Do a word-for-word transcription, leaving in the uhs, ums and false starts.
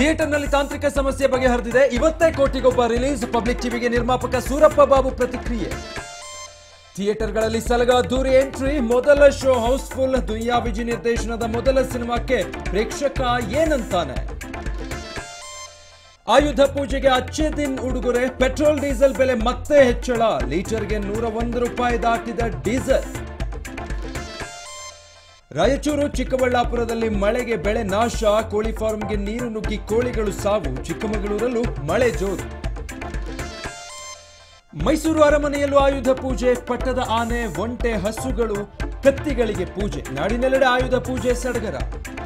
Theatre ನಲ್ಲಿ ತಾಂತ್ರಿಕ ಸಮಸ್ಯೆ ಬಗೆಹರಿದಿದೆ. ಇವತ್ತೇ ಕೋಟಿಗೊಬ್ಬ ರಿಲೀಸ್. ಪಬ್ಲಿಕ್ ಟಿವಿಗೆ ನಿರ್ಮಾಪಕ ಸೂರಪ್ಪ ಬಾಬು ಪ್ರತಿಕ್ರಿಯೆ. ಥಿಯೇಟರ್ಗಳಲ್ಲಿ ಸಲಗ ದೂರಿ ಎಂಟ್ರಿ. ಮೊದಲ ಶೋ ಹೌಸ್ಫುಲ್. ದುನಿಯಾ ವಿಜಿ ನಿರ್ದೇಶನದ ಮೊದಲ ಸಿನಿಮಾಕ್ಕೆ ಪ್ರೇಕ್ಷಕ ಏನಂತಾನೆ? ಆಯುಧ ಪೂಜೆಗೆ ಅಚ್ಚೆ ದಿನ ಉಡುಗೊರೆ. ಪೆಟ್ರೋಲ್ ಡೀಸೆಲ್ ಬೆಲೆ ಮತ್ತೆ ಹೆಚ್ಚಳ. ಲೀಟರ್ಗೆ ನೂರ ಒಂದು ರೂಪಾಯಿ ದಾಟಿದ ಡೀಸೆಲ್. ರಾಯಚೂರು ಚಿಕ್ಕಬಳ್ಳಾಪುರದಲ್ಲಿ ಮಳೆಗೆ ಬೆಳೆ ನಾಶ. ಕೋಳಿ ಫಾರ್ಮ್ಗೆ ನೀರು ನುಗ್ಗಿ ಕೋಳಿಗಳು ಸಾವು. ಚಿಕ್ಕಮಗಳೂರಲ್ಲೂ ಮಳೆ ಜೋರು. ಮೈಸೂರು ಅರಮನೆಯಲ್ಲೂ ಆಯುಧ ಪೂಜೆ. ಪಟ್ಟದ ಆನೆ, ಒಂಟೆ, ಹಸುಗಳು, ಕತ್ತಿಗಳಿಗೆ ಪೂಜೆ. ನಾಡಿನೆಲ್ಲೆಡೆ ಆಯುಧ ಪೂಜೆ ಸಡಗರ.